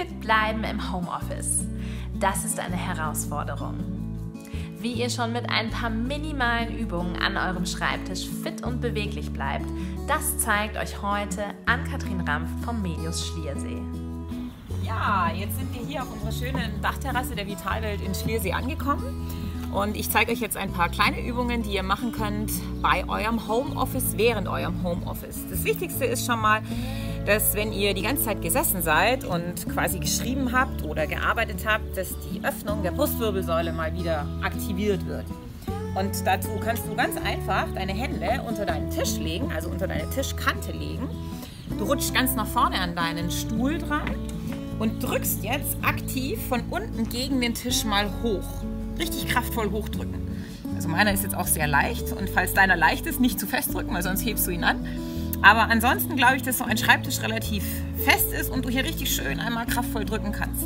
fit bleiben im Homeoffice. Das ist eine Herausforderung. Wie ihr schon mit ein paar minimalen Übungen an eurem Schreibtisch fit und beweglich bleibt, das zeigt euch heute Ann-Katrin Ranft vom Medius Schliersee. Ja, jetzt sind wir hier auf unserer schönen Dachterrasse der Vitalwelt in Schliersee angekommen. Und ich zeige euch jetzt ein paar kleine Übungen, die ihr machen könnt bei eurem Homeoffice, während eurem Homeoffice. Das Wichtigste ist schon mal, dass wenn ihr die ganze Zeit gesessen seid und quasi geschrieben habt oder gearbeitet habt, dass die Öffnung der Brustwirbelsäule mal wieder aktiviert wird. Und dazu kannst du ganz einfach deine Hände unter deinen Tisch legen, also unter deine Tischkante legen. Du rutschst ganz nach vorne an deinen Stuhl dran und drückst jetzt aktiv von unten gegen den Tisch mal hoch. Richtig kraftvoll hochdrücken. Also meiner ist jetzt auch sehr leicht und falls deiner leicht ist, nicht zu fest drücken, weil sonst hebst du ihn an. Aber ansonsten glaube ich, dass so ein Schreibtisch relativ fest ist und du hier richtig schön einmal kraftvoll drücken kannst.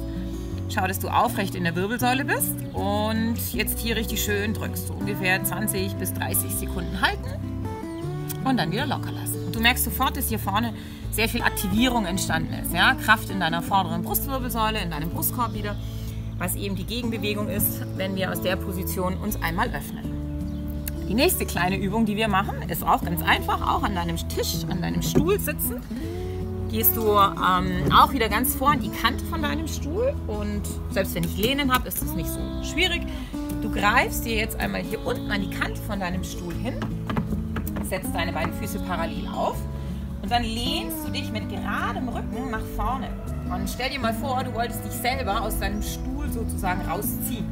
Schau, dass du aufrecht in der Wirbelsäule bist und jetzt hier richtig schön drückst. So ungefähr 20 bis 30 Sekunden halten und dann wieder locker lassen. Und du merkst sofort, dass hier vorne sehr viel Aktivierung entstanden ist. Ja? Kraft in deiner vorderen Brustwirbelsäule, in deinem Brustkorb wieder. Was eben die Gegenbewegung ist, wenn wir aus der Position uns einmal öffnen. Die nächste kleine Übung, die wir machen, ist auch ganz einfach, auch an deinem Tisch, an deinem Stuhl sitzen. Gehst du auch wieder ganz vor an die Kante von deinem Stuhl und selbst wenn ich Lehnen habe, ist es nicht so schwierig. Du greifst dir jetzt einmal hier unten an die Kante von deinem Stuhl hin, setzt deine beiden Füße parallel auf und dann lehnst du dich mit geradem Rücken nach vorne. Und stell dir mal vor, du wolltest dich selber aus deinem Stuhl sozusagen rausziehen.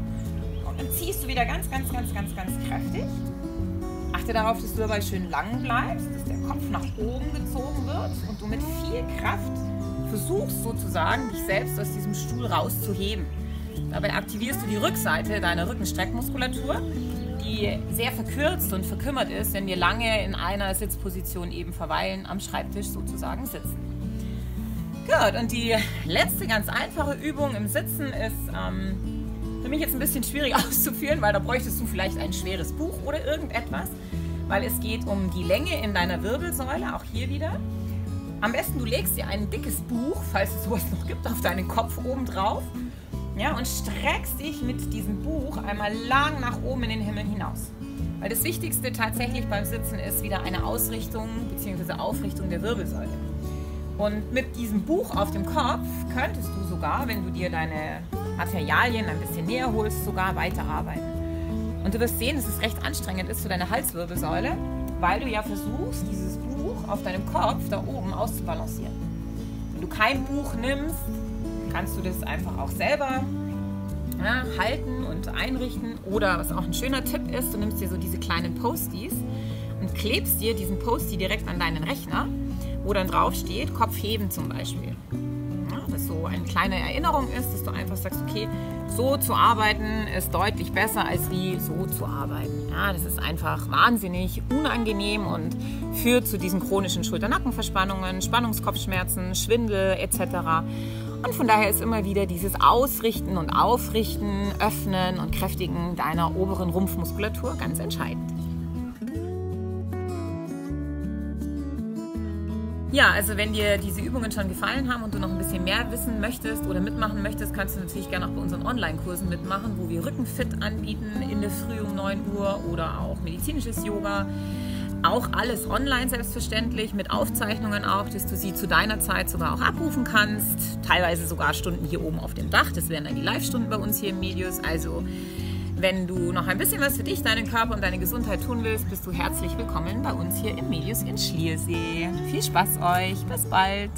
Und dann ziehst du wieder ganz kräftig. Achte darauf, dass du dabei schön lang bleibst, dass der Kopf nach oben gezogen wird und du mit viel Kraft versuchst sozusagen, dich selbst aus diesem Stuhl rauszuheben. Dabei aktivierst du die Rückseite deiner Rückenstreckmuskulatur, die sehr verkürzt und verkümmert ist, wenn wir lange in einer Sitzposition eben verweilen, am Schreibtisch sozusagen sitzen. Gut, und die letzte ganz einfache Übung im Sitzen ist für mich jetzt ein bisschen schwierig auszuführen, weil da bräuchtest du vielleicht ein schweres Buch oder irgendetwas, weil es geht um die Länge in deiner Wirbelsäule, auch hier wieder. Am besten du legst dir ein dickes Buch, falls es sowas noch gibt, auf deinen Kopf oben drauf, ja, und streckst dich mit diesem Buch einmal lang nach oben in den Himmel hinaus. Weil das Wichtigste tatsächlich beim Sitzen ist wieder eine Ausrichtung bzw. Aufrichtung der Wirbelsäule. Und mit diesem Buch auf dem Kopf könntest du sogar, wenn du dir deine Materialien ein bisschen näher holst, sogar weiterarbeiten. Und du wirst sehen, dass es recht anstrengend ist für deine Halswirbelsäule, weil du ja versuchst, dieses Buch auf deinem Kopf da oben auszubalancieren. Wenn du kein Buch nimmst, kannst du das einfach auch selber halten und einrichten. Oder was auch ein schöner Tipp ist, du nimmst dir so diese kleinen Posties und klebst dir diesen Postie direkt an deinen Rechner, wo dann drauf steht, Kopf heben zum Beispiel. Ja, dass so eine kleine Erinnerung ist, dass du einfach sagst, okay, so zu arbeiten ist deutlich besser, als wie so zu arbeiten. Ja, das ist einfach wahnsinnig unangenehm und führt zu diesen chronischen Schulter-Nackenverspannungen, Spannungskopfschmerzen, Schwindel etc. Und von daher ist immer wieder dieses Ausrichten und Aufrichten, Öffnen und Kräftigen deiner oberen Rumpfmuskulatur ganz entscheidend. Ja, also wenn dir diese Übungen schon gefallen haben und du noch ein bisschen mehr wissen möchtest oder mitmachen möchtest, kannst du natürlich gerne auch bei unseren Online-Kursen mitmachen, wo wir Rückenfit anbieten in der Früh um 9 Uhr oder auch medizinisches Yoga. Auch alles online selbstverständlich, mit Aufzeichnungen auch, dass du sie zu deiner Zeit sogar auch abrufen kannst. Teilweise sogar Stunden hier oben auf dem Dach, das wären dann die Live-Stunden bei uns hier im Medius. Also wenn du noch ein bisschen was für dich, deinen Körper und deine Gesundheit tun willst, bist du herzlich willkommen bei uns hier im Medius in Schliersee. Viel Spaß euch, bis bald!